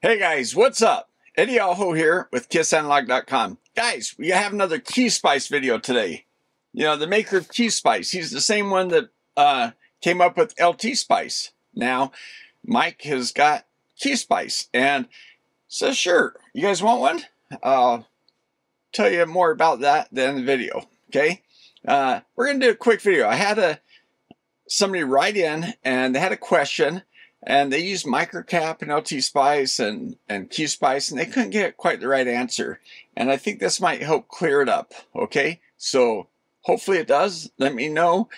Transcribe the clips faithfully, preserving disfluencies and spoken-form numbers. Hey guys, what's up? Eddie Alho here with Kiss Analog dot com. Guys, we have another QSPICE video today. You know, the maker of QSPICE, he's the same one that uh, came up with LTspice. Now, Mike has got QSPICE and says, sure, you guys want one? I'll tell you more about that at the end of the video, okay? Uh, we're going to do a quick video. I had a somebody write in and they had a question. And they used Microcap and LTspice and, and QSPICE, and they couldn't get quite the right answer. And I think this might help clear it up, okay? So hopefully it does. Let me know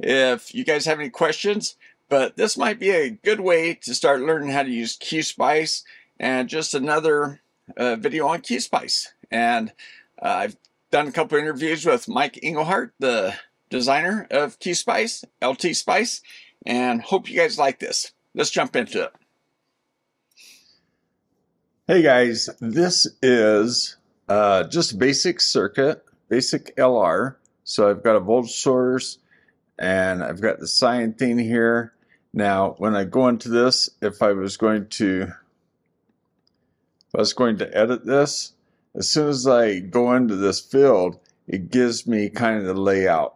if you guys have any questions. But this might be a good way to start learning how to use QSPICE, and just another uh, video on QSPICE. And uh, I've done a couple interviews with Mike Engelhardt, the designer of QSPICE, LTspice, and hope you guys like this. Let's jump into it. Hey guys, this is uh, just basic circuit, basic L R. So I've got a voltage source and I've got the sine thing here. Now, when I go into this, if I was going to, if I was going to edit this, as soon as I go into this field, it gives me kind of the layout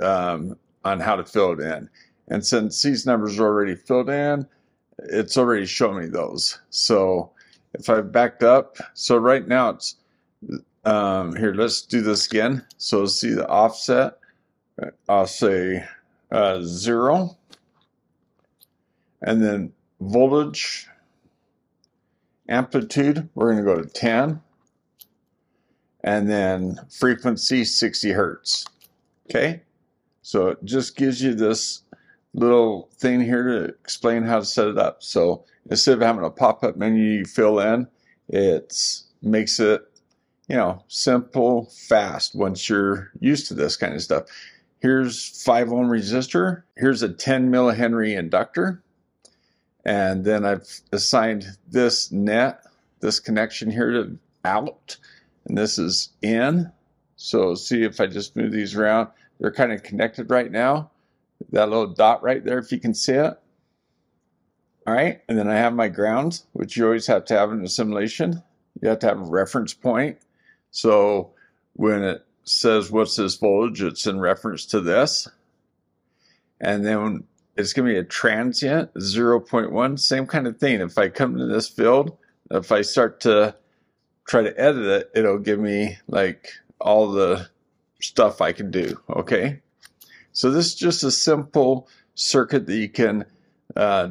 um, on how to fill it in. And since these numbers are already filled in, it's already shown me those. So if I backed up, so right now it's, um, here, let's do this again. So see the offset, I'll say uh, zero. And then voltage, amplitude, we're gonna go to ten. And then frequency, sixty hertz, okay? So it just gives you this little thing here to explain how to set it up. So instead of having a pop-up menu you fill in, it makes it, you know, simple, fast once you're used to this kind of stuff. Here's five ohm resistor. Here's a ten millihenry inductor. And then I've assigned this net, this connection here to out, and this is in. So see if I just move these around, they're kind of connected right now. That little dot right there, if you can see it. All right, and then I have my ground, which you always have to have in a simulation. You have to have a reference point. So when it says, what's this voltage? It's in reference to this. And then it's gonna be a transient, zero point one, same kind of thing. If I come to this field, if I start to try to edit it, it'll give me like all the stuff I can do, okay? So this is just a simple circuit that you can, uh,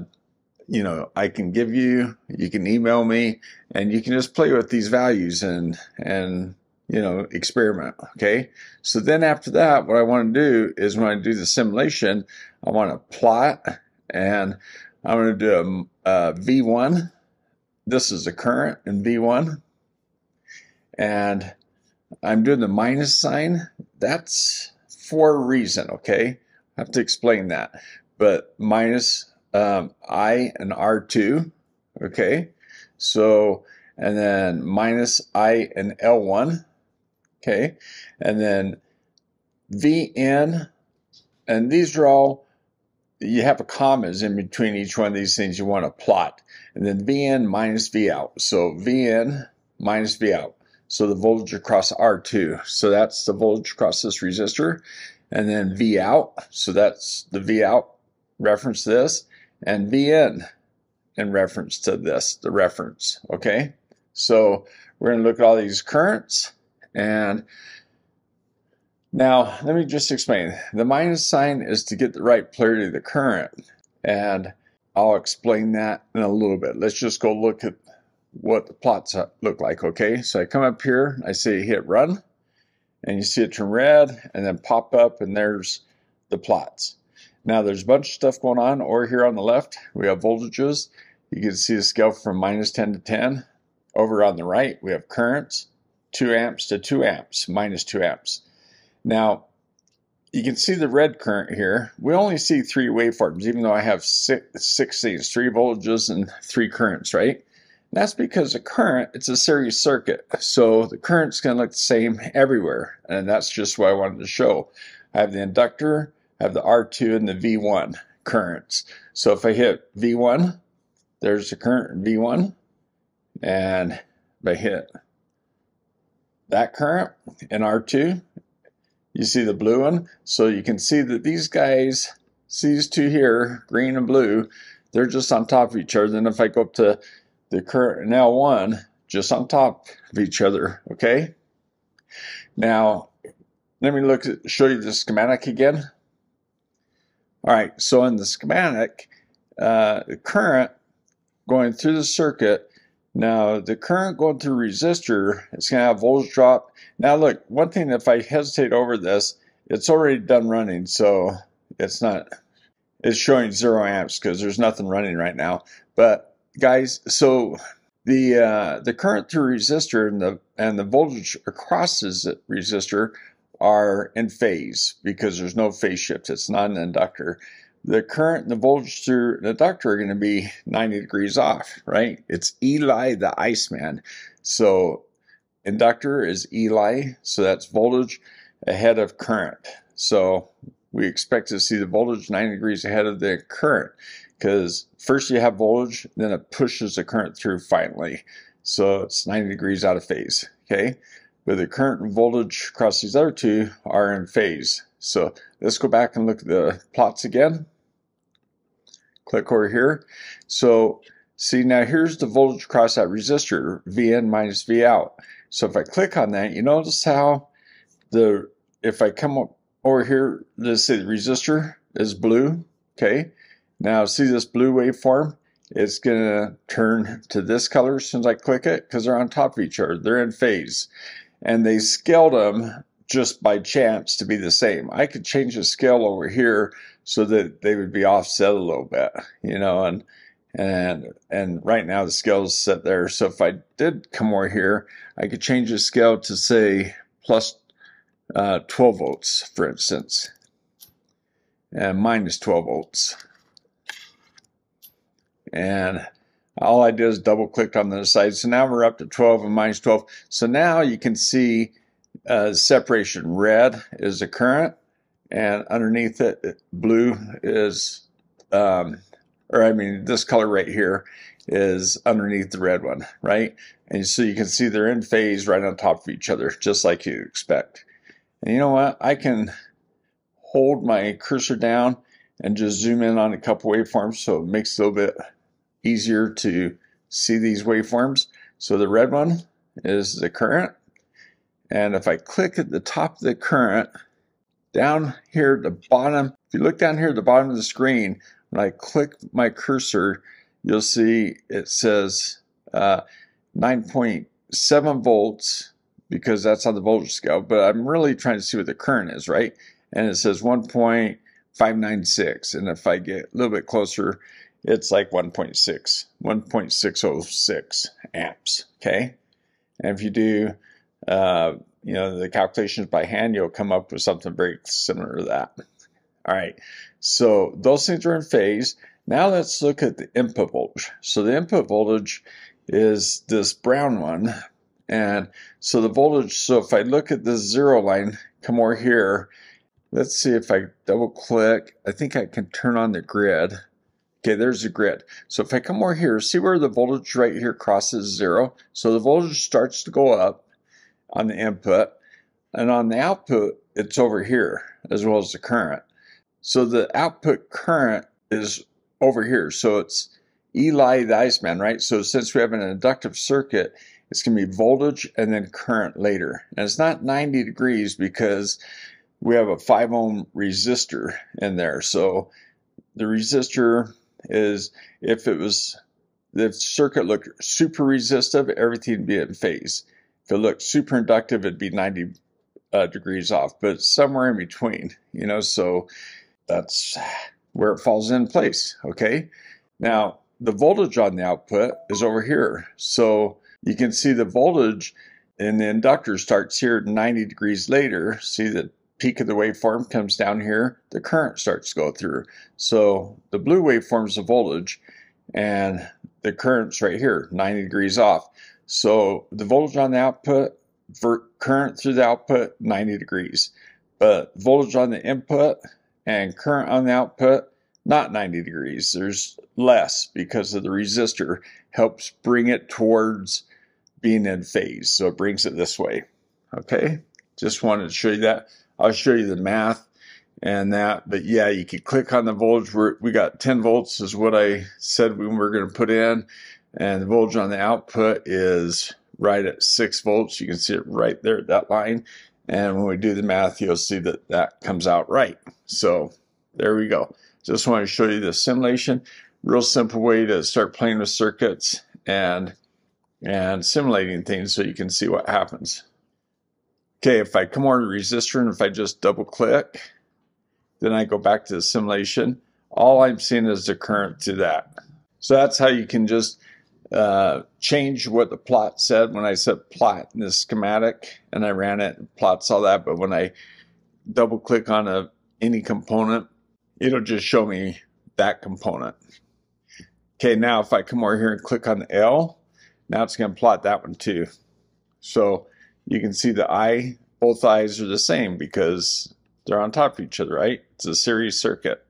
you know, I can give you, you can email me, and you can just play with these values and, and you know, experiment, okay? So then after that, what I want to do is when I do the simulation, I want to plot, and I'm going to do a, a V one. This is the current in V one. And I'm doing the minus sign. That's for a reason, okay? I have to explain that. But minus um, I and R two, okay? So, and then minus I and L one, okay? And then V N, and these are all, you have a commas in between each one of these things you want to plot. And then V N minus V out. So V N minus V out. So the voltage across R two. So that's the voltage across this resistor. And then V out. So that's the V out reference to this. And V in in reference to this, the reference. Okay. So we're going to look at all these currents. And now let me just explain. The minus sign is to get the right polarity of the current. And I'll explain that in a little bit. Let's just go look at what the plots look like, okay? So I come up here, I say hit run, and you see it turn red, and then pop up, and there's the plots. Now there's a bunch of stuff going on. Over here on the left, we have voltages. You can see the scale from minus ten to ten. Over on the right, we have currents, two amps to two amps, minus two amps. Now, you can see the red current here. We only see three waveforms, even though I have six, six things, three voltages and three currents, right? That's because the current, it's a series circuit. So the current's gonna look the same everywhere. And that's just what I wanted to show. I have the inductor, I have the R two and the V one currents. So if I hit V one, there's the current in V one. and by hit that current in R two, you see the blue one. So you can see that these guys, these two here, green and blue, they're just on top of each other. And if I go up to the current in L one, just on top of each other, okay? Now, let me look at, show you the schematic again. All right, so in the schematic, uh, the current going through the circuit, now the current going through resistor, it's gonna have voltage drop. Now look, one thing, if I hesitate over this, it's already done running, so it's not, it's showing zero amps because there's nothing running right now. But guys, so the uh, the current through resistor and the and the voltage across this resistor are in phase because there's no phase shift. It's not an inductor. The current and the voltage through an inductor are going to be ninety degrees off, right? It's Eli the Iceman. So inductor is Eli, so that's voltage ahead of current. So we expect to see the voltage ninety degrees ahead of the current because first you have voltage, then it pushes the current through finally. So it's ninety degrees out of phase, okay? But the current and voltage across these other two are in phase. So let's go back and look at the plots again. Click over here. So see, now here's the voltage across that resistor, V in minus V out. So if I click on that, you notice how the, if I come up over here, let's say the resistor is blue, okay? Now see this blue waveform? It's gonna turn to this color as soon as I click it because they're on top of each other, they're in phase. And they scaled them just by chance to be the same. I could change the scale over here so that they would be offset a little bit, you know, and and and right now the scale is set there. So if I did come over here, I could change the scale to say plus uh, twelve volts, for instance, and minus twelve volts. And all I did is double clicked on the other side. So now we're up to twelve and minus twelve. So now you can see uh, separation. Red is the current, and underneath it, blue is, um, or I mean, this color right here is underneath the red one, right? And so you can see they're in phase right on top of each other, just like you expect. And you know what? I can hold my cursor down and just zoom in on a couple waveforms so it makes it a little bit easier to see these waveforms. So the red one is the current, and if I click at the top of the current, down here at the bottom, if you look down here at the bottom of the screen, when I click my cursor, you'll see it says uh, nine point seven volts because that's on the voltage scale, but I'm really trying to see what the current is, right? And it says one point five nine six, and if I get a little bit closer, it's like one point six, one point six oh six amps, okay? And if you do, uh, you know, the calculations by hand, you'll come up with something very similar to that. All right, so those things are in phase. Now let's look at the input voltage. So the input voltage is this brown one. And so the voltage, so if I look at the zero line, come over here, let's see if I double click, I think I can turn on the grid. Okay, there's the grid. So if I come over here, see where the voltage right here crosses zero? So the voltage starts to go up on the input, and on the output, it's over here, as well as the current. So the output current is over here. So it's Eli the Iceman, right? So since we have an inductive circuit, it's gonna be voltage and then current later. And it's not ninety degrees because we have a five ohm resistor in there. So the resistor is, if it was, the circuit looked super resistive, everything would be in phase. If it looked super inductive, it'd be ninety degrees off, but somewhere in between, you know, so that's where it falls in place, okay? Now, the voltage on the output is over here. So you can see the voltage in the inductor starts here ninety degrees later. See the peak of the waveform comes down here, the current starts to go through. So the blue waveform is the voltage, and the current's right here, ninety degrees off. So the voltage on the output, for current through the output, ninety degrees. But voltage on the input and current on the output, not ninety degrees. There's less because of the resistor helps bring it towards being in phase. So it brings it this way. Okay, just wanted to show you that. I'll show you the math and that, but yeah, you could click on the voltage. We're, we got ten volts is what I said we were going to put in, and the voltage on the output is right at six volts. You can see it right there at that line, and when we do the math, you'll see that that comes out right. So there we go. Just want to show you the simulation. Real simple way to start playing with circuits and and simulating things so you can see what happens. Okay, if I come over to resistor and if I just double click, then I go back to the simulation, all I'm seeing is the current through that. So that's how you can just uh, change what the plot said. When I said plot in the schematic and I ran it, it plots all that, but when I double click on a, any component, it'll just show me that component. Okay, now if I come over here and click on the L, now it's gonna plot that one too. So you can see the I, both I's are the same because they're on top of each other, right? It's a series circuit.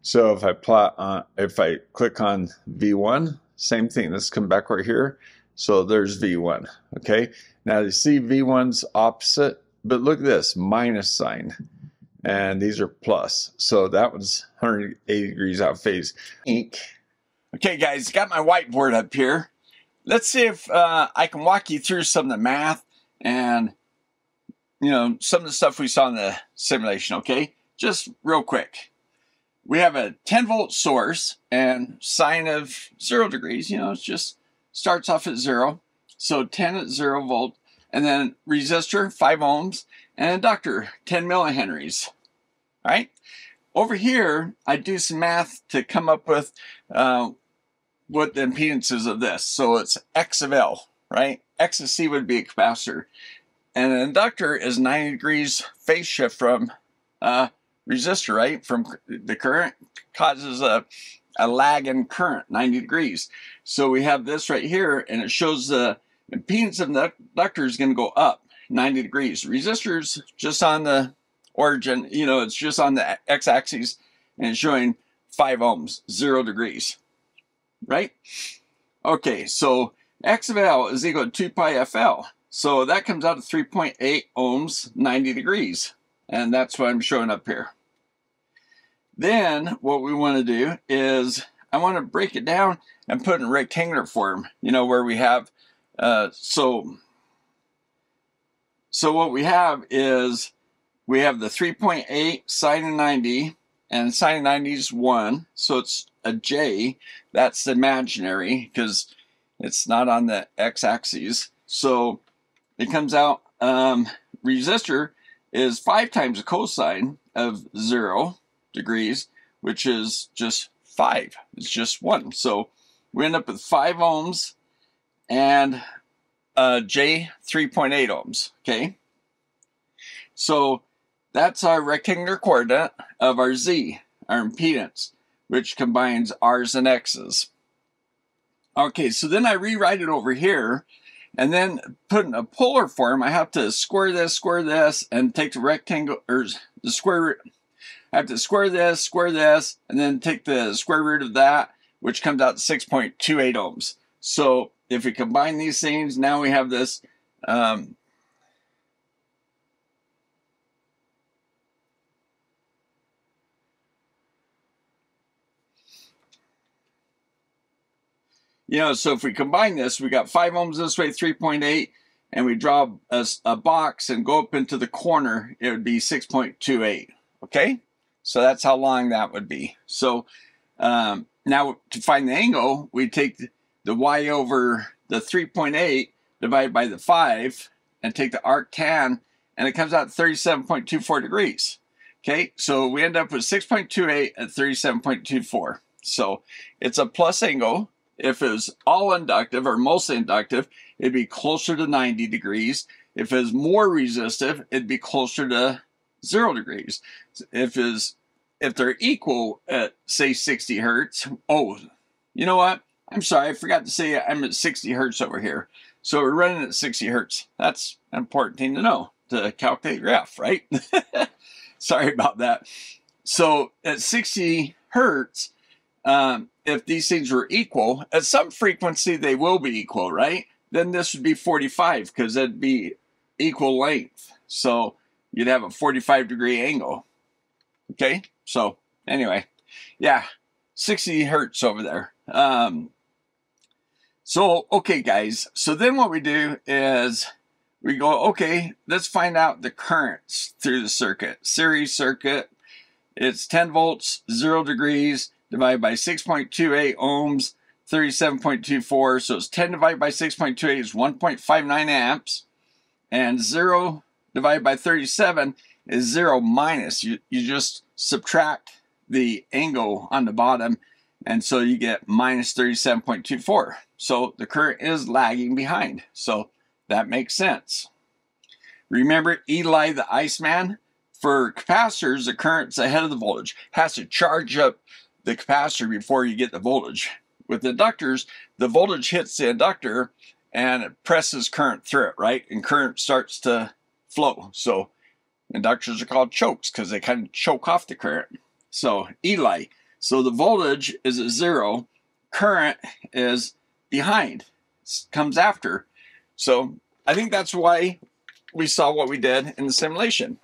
So if I plot on, if I click on V one, same thing. Let's come back right here. So there's V one. Okay. Now you see V one's opposite, but look at this minus sign, and these are plus. So that one's one hundred eighty degrees out of phase. Ink. Okay, guys, got my whiteboard up here. Let's see if uh, I can walk you through some of the math and, you know, some of the stuff we saw in the simulation, okay? Just real quick. We have a ten volt source and sine of zero degrees, you know, it just starts off at zero. So ten at zero volt, and then resistor, five ohms, and inductor, ten millihenries, all right? Over here, I do some math to come up with uh, what the impedance is of this. So it's X of L, right? X of C would be a capacitor. And an inductor is ninety degrees phase shift from uh, resistor, right? From the current causes a, a lag in current, ninety degrees. So we have this right here, and it shows the impedance of the inductor is going to go up ninety degrees. Resistor's just on the origin, you know, it's just on the x-axis, and it's showing five ohms, zero degrees, right? Okay, so X of L is equal to two pi F L. So that comes out to three point eight ohms, ninety degrees. And that's what I'm showing up here. Then what we want to do is I want to break it down and put it in rectangular form, you know, where we have, uh, so, so what we have is we have the three point eight sine of ninety, and sine of ninety is one. So it's a J, that's imaginary because it's not on the x-axis. So it comes out, um, resistor is five times the cosine of zero degrees, which is just five. It's just one. So we end up with five ohms and uh, J three point eight ohms. Okay. So that's our rectangular coordinate of our Z, our impedance, which combines R's and X's. Okay. So then I rewrite it over here. And then put in a polar form, I have to square this, square this, and take the rectangle, or the square root. I have to square this, square this, and then take the square root of that, which comes out six point two eight ohms. So if we combine these things, now we have this, um, you know, so if we combine this, we got five ohms this way, three point eight, and we draw a, a box and go up into the corner, it would be six point two eight, okay? So that's how long that would be. So um, now to find the angle, we take the, the y over the three point eight, divided by the five, and take the arc tan, and it comes out thirty-seven point two four degrees, okay? So we end up with six point two eight at thirty-seven point two four. So it's a plus angle. If it was all inductive or mostly inductive, it'd be closer to ninety degrees. If it was more resistive, it'd be closer to zero degrees. If is if they're equal at say sixty hertz, oh, you know what? I'm sorry, I forgot to say I'm at sixty hertz over here. So we're running at sixty hertz. That's an important thing to know to calculate graph, right? Sorry about that. So at sixty hertz, um, if these things were equal, at some frequency they will be equal, right? Then this would be forty-five, because that'd be equal length. So you'd have a forty-five degree angle. Okay, so anyway, yeah, sixty hertz over there. Um, so, okay, guys, so then what we do is we go, okay, let's find out the currents through the circuit. Series circuit, it's ten volts, zero degrees, divided by six point two eight ohms, thirty-seven point two four. So it's ten divided by six point two eight is one point five nine amps, and zero divided by thirty-seven is zero minus. You, you just subtract the angle on the bottom, and so you get minus thirty-seven point two four. So the current is lagging behind. So that makes sense. Remember Eli the Iceman? For capacitors, the current's ahead of the voltage. Has to charge up the capacitor before you get the voltage. With inductors, the voltage hits the inductor and it presses current through it, right? And current starts to flow. So inductors are called chokes because they kind of choke off the current. So Eli. So the voltage is at zero. Current is behind. It comes after. So I think that's why we saw what we did in the simulation.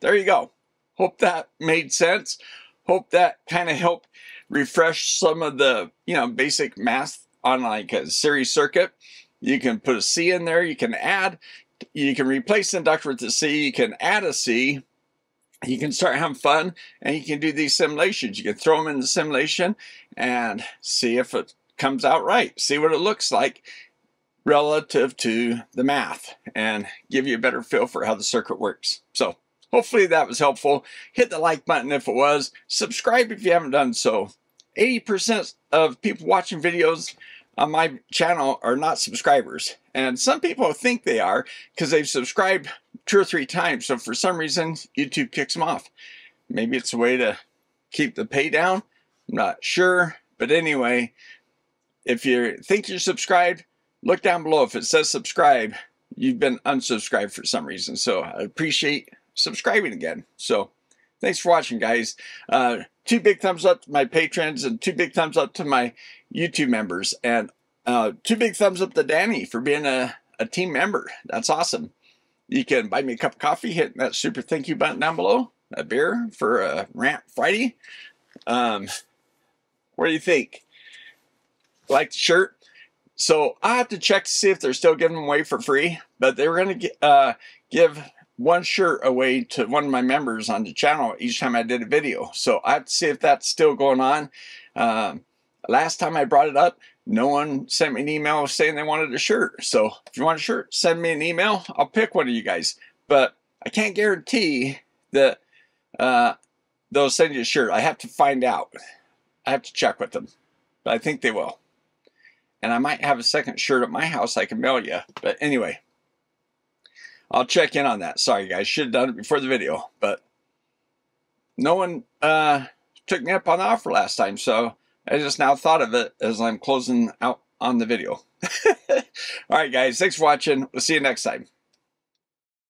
There you go. Hope that made sense. Hope that kind of helped refresh some of the, you know, basic math on like a series circuit. You can put a C in there. You can add. You can replace the inductor with a C. You can add a C. You can start having fun, and you can do these simulations. You can throw them in the simulation and see if it comes out right. See what it looks like relative to the math, and give you a better feel for how the circuit works. So hopefully that was helpful. Hit the like button if it was. Subscribe if you haven't done so. eighty percent of people watching videos on my channel are not subscribers. And some people think they are because they've subscribed two or three times. So for some reason, YouTube kicks them off. Maybe it's a way to keep the pay down. I'm not sure. But anyway, if you think you're subscribed, look down below. If it says subscribe, you've been unsubscribed for some reason. So I appreciate subscribing again. So thanks for watching, guys. Uh, two big thumbs up to my patrons and two big thumbs up to my YouTube members, and uh, two big thumbs up to Danny for being a, a team member. That's awesome. You can buy me a cup of coffee, hit that super thank you button down below, a beer for a Rant Friday. Um, what do you think? Like the shirt? So I have to check to see if they're still giving them away for free, but they were going to uh, give one shirt away to one of my members on the channel each time I did a video. So I have to see if that's still going on. Um, last time I brought it up, no one sent me an email saying they wanted a shirt. So if you want a shirt, send me an email. I'll pick one of you guys. But I can't guarantee that uh, they'll send you a shirt. I have to find out. I have to check with them. But I think they will. And I might have a second shirt at my house I can mail you. But anyway, I'll check in on that. Sorry, guys. Should have done it before the video. But no one uh, took me up on the offer last time. So I just now thought of it as I'm closing out on the video. All right, guys. Thanks for watching. We'll see you next time.